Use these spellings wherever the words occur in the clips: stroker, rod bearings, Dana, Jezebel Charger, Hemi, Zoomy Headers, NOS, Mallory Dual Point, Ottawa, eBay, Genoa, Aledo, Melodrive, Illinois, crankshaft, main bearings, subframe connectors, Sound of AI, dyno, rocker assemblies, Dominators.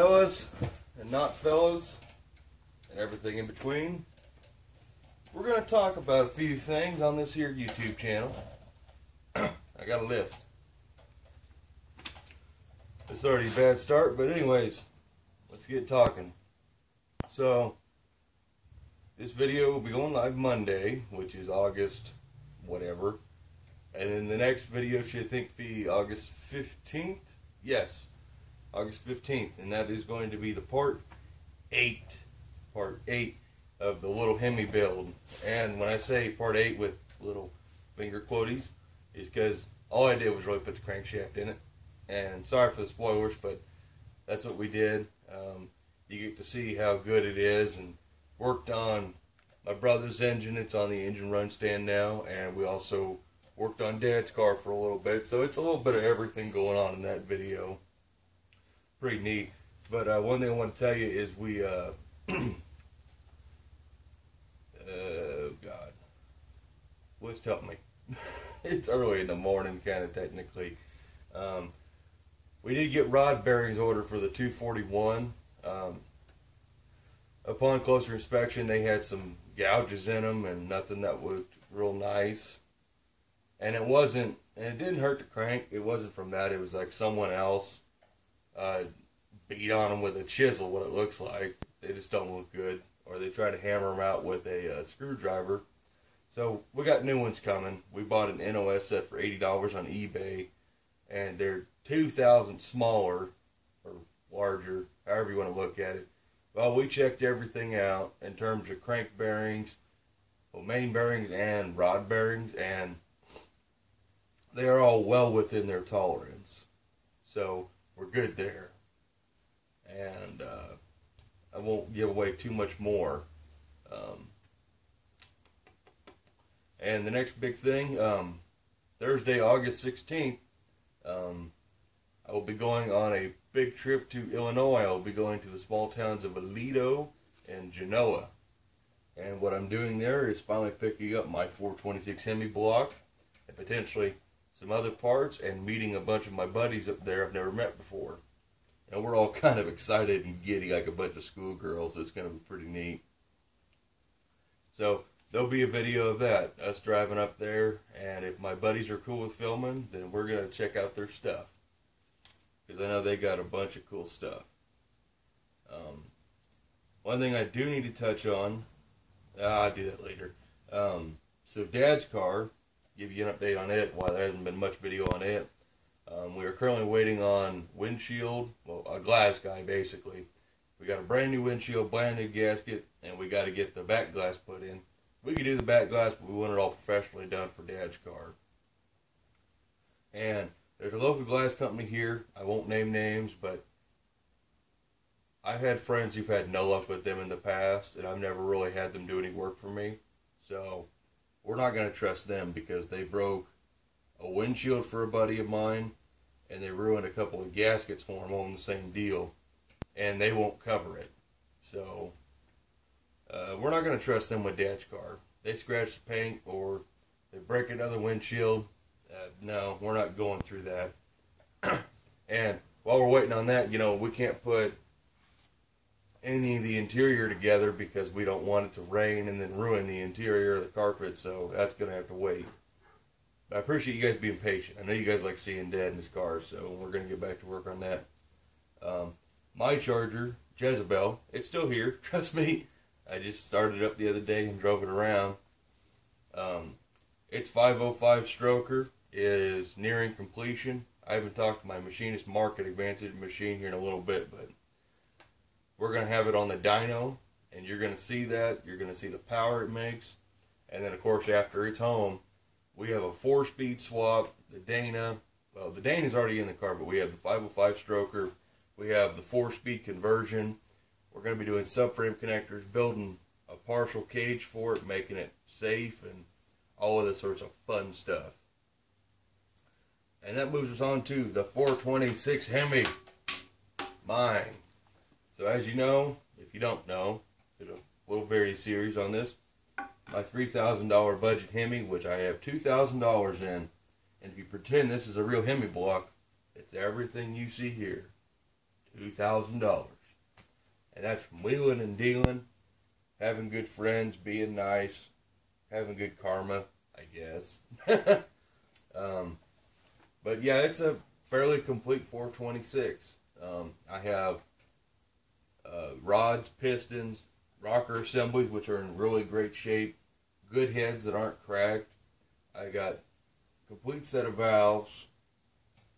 fellas and not fellas and everything in between. We're going to talk about a few things on this here YouTube channel. I got a list. It's already a bad start, but anyways, let's get talking. So, this video will be going live Monday, which is August whatever. And then the next video should, I think, be August 15th. Yes, August 15th. And that is going to be the part 8 of the little Hemi build. And when I say part 8 with little finger quoties, is because all I did was really put the crankshaft in it. And sorry for the spoilers, but that's what we did. You get to see how good it is, and worked on my brother's engine. It's on the engine run stand now, and we also worked on Dad's car for a little bit, so it's a little bit of everything going on in that video. Pretty neat. But one thing I want to tell you is we, oh God, what's helping me? It's early in the morning, kind of technically. We did get rod bearings ordered for the 241. Upon closer inspection, they had some gouges in them and nothing that looked real nice. And it wasn't, and it didn't hurt the crank. It wasn't from that. It was like someone else beat on them with a chisel, what it looks like. They just don't look good. Or they try to hammer them out with a screwdriver. So we got new ones coming. We bought an NOS set for $80 on eBay. And they're 2,000 smaller or larger, however you want to look at it. Well, we checked everything out in terms of crank bearings, well, main bearings, and rod bearings, and they are all well within their tolerance. So we're good there. And I won't give away too much more. And the next big thing, Thursday, August 16th, I will be going on a big trip to Illinois. I will be going to the small towns of Aledo and Genoa. And what I'm doing there is finally picking up my 426 Hemi block and potentially some other parts, and meeting a bunch of my buddies up there I've never met before. And we're all kind of excited and giddy like a bunch of schoolgirls. It's going to be pretty neat. So there'll be a video of that, us driving up there, and if my buddies are cool with filming, then we're going to check out their stuff, because I know they got a bunch of cool stuff. One thing I do need to touch on, I'll do that later. So Dad's car, give you an update on it, while there hasn't been much video on it. We are currently waiting on windshield, well, a glass guy basically. We got a brand new windshield, brand new gasket, and we got to get the back glass put in. We could do the back glass, but we want it all professionally done for Dad's car. And there's a local glass company here. I won't name names, but I've had friends who've had no luck with them in the past, and I've never really had them do any work for me. So we're not going to trust them, because they broke a windshield for a buddy of mine, and they ruined a couple of gaskets for him on the same deal, and they won't cover it. So we're not going to trust them with Dad's car. They scratch the paint or they break another windshield. No, we're not going through that. And while we're waiting on that, you know, we can't put any of the interior together because we don't want it to rain and then ruin the interior of the carpet. So that's going to have to wait. But I appreciate you guys being patient. I know you guys like seeing Dad in his car, so we're going to get back to work on that. My Charger, Jezebel, it's still here. Trust me. I just started up the other day and drove it around. It's 505 stroker. It is nearing completion. I haven't talked to my machinist Mark at Advanced Machine here in a little bit, but we're going to have it on the dyno, and you're going to see that. You're going to see the power it makes. And then, of course, after it's home, we have a 4-speed swap, the Dana. Well, the Dana's already in the car, but we have the 505 stroker. We have the 4-speed conversion. We're going to be doing subframe connectors, building a partial cage for it, making it safe, and all of the sorts of fun stuff. And that moves us on to the 426 Hemi, mine. So as you know, if you don't know, there's a little video series on this. My $3,000 budget Hemi, which I have $2,000 in. And if you pretend this is a real Hemi block, it's everything you see here. $3,000. And that's from wheeling and dealing, having good friends, being nice, having good karma, I guess. But yeah, it's a fairly complete 426. I have rods, pistons, rocker assemblies, which are in really great shape, good heads that aren't cracked. I got a complete set of valves,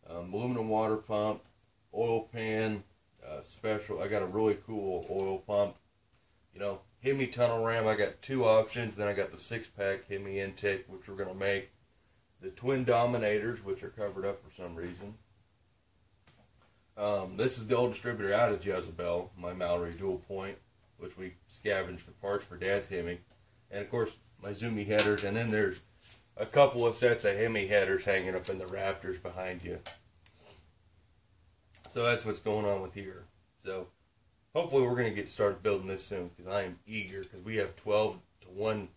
aluminum water pump, oil pan, special. I got a really cool oil pump. You know, Hemi tunnel ram, I got two options. Then I got the 6-pack Hemi intake, which we're going to make. The twin Dominators, which are covered up for some reason. This is the old distributor out of Jezebel, my Mallory Dual Point, which we scavenged for parts for Dad's Hemi. And of course, my Zoomy Headers. And then there's a couple of sets of Hemi headers hanging up in the rafters behind you. So that's what's going on with here. So hopefully we're going to get started building this soon, because I am eager, because we have 12 to 1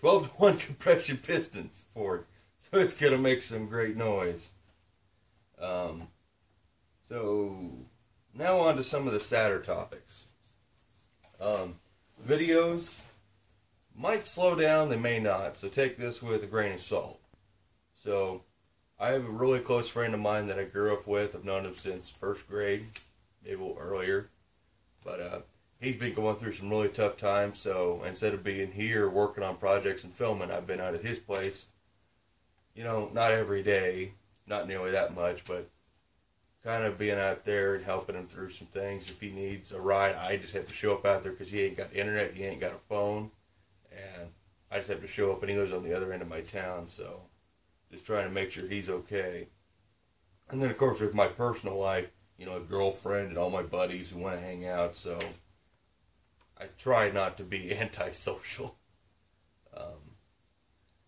compression pistons for it. So it's going to make some great noise. So now on to some of the sadder topics. Videos might slow down, they may not, so take this with a grain of salt. So I have a really close friend of mine that I grew up with. I've known him since first grade, maybe a little earlier. But he's been going through some really tough times, so instead of being here working on projects and filming, I've been out at his place. You know, not every day, not nearly that much, but kind of being out there and helping him through some things. If he needs a ride, I just have to show up out there, because he ain't got internet, he ain't got a phone, and I just have to show up, and he lives on the other end of my town, so just trying to make sure he's okay. And then, of course, with my personal life, you know, a girlfriend and all my buddies who want to hang out, so I try not to be antisocial.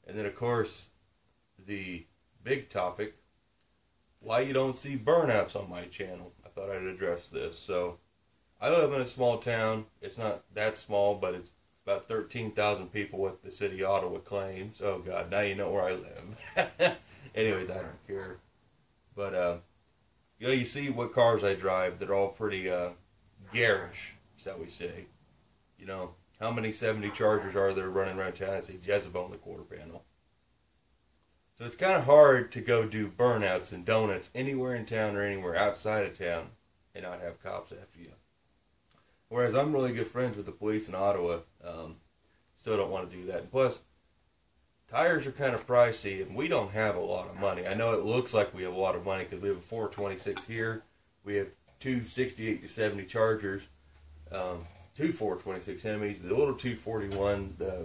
And then, of course, the big topic, why you don't see burnouts on my channel. I thought I'd address this. So, I live in a small town. It's not that small, but it's about 13,000 people what the city of Ottawa claims. Oh, God, now you know where I live. Anyways, I don't care. But, you know, you see what cars I drive. They're all pretty garish, is that we say. You know, how many 70 Chargers are there running around town? It's a Jezebel in the quarter panel. So it's kind of hard to go do burnouts and donuts anywhere in town or anywhere outside of town and not have cops after you. Whereas I'm really good friends with the police in Ottawa, still don't want to do that. And plus, tires are kind of pricey, and we don't have a lot of money. I know it looks like we have a lot of money because we have a 426 here. We have two 68 to 70 Chargers. Two 426 Hemis, the little 241, the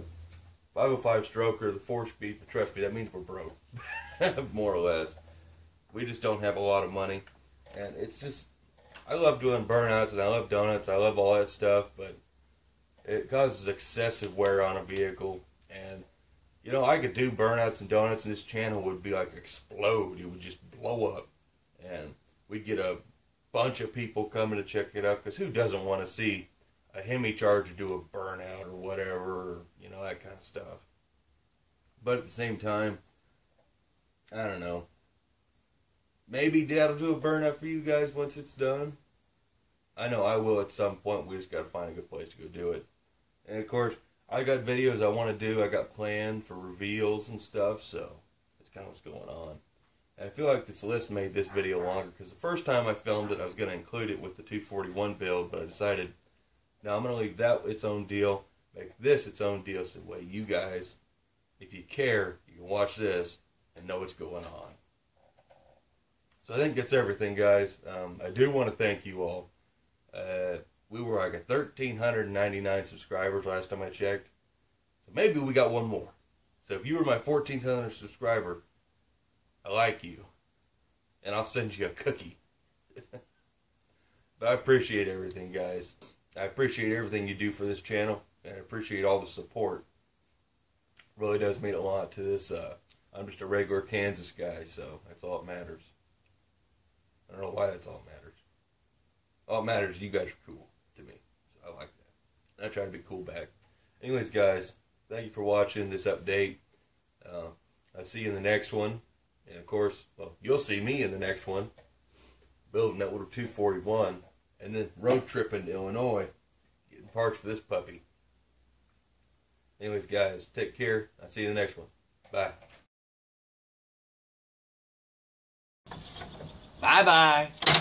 505 stroker, the 4-speed, but trust me, that means we're broke, more or less. We just don't have a lot of money, and it's just, I love doing burnouts, and I love donuts, I love all that stuff, but it causes excessive wear on a vehicle, and, you know, I could do burnouts and donuts, and this channel would be like, explode, it would just blow up, and we'd get a bunch of people coming to check it out, because who doesn't want to see a Hemi Charger do a burnout or whatever, you know, that kind of stuff. But at the same time, I don't know. Maybe Dad will do a burnout for you guys once it's done. I know I will at some point. We just got to find a good place to go do it. And of course, I got videos I want to do. I got planned for reveals and stuff, so that's kind of what's going on. And I feel like this list made this video longer, because the first time I filmed it, I was going to include it with the 241 build, but I decided, now I'm going to leave that its own deal, make this its own deal, so the way you guys, if you care, you can watch this and know what's going on. So I think that's everything, guys. I do want to thank you all. We were like at 1,399 subscribers last time I checked. So maybe we got one more. So if you were my 1,400th subscriber, I like you. And I'll send you a cookie. But I appreciate everything, guys. I appreciate everything you do for this channel, and I appreciate all the support. It really does mean a lot to this. I'm just a regular Kansas guy, so that's all that matters. I don't know why that's all that matters. All that matters is you guys are cool to me. So I like that. I try to be cool back. Anyways, guys, thank you for watching this update. I'll see you in the next one. And, of course, well, you'll see me in the next one. building that little 241, and then road tripping to Illinois, getting parts for this puppy. Anyways, guys, take care. I'll see you in the next one. Bye. Bye-bye.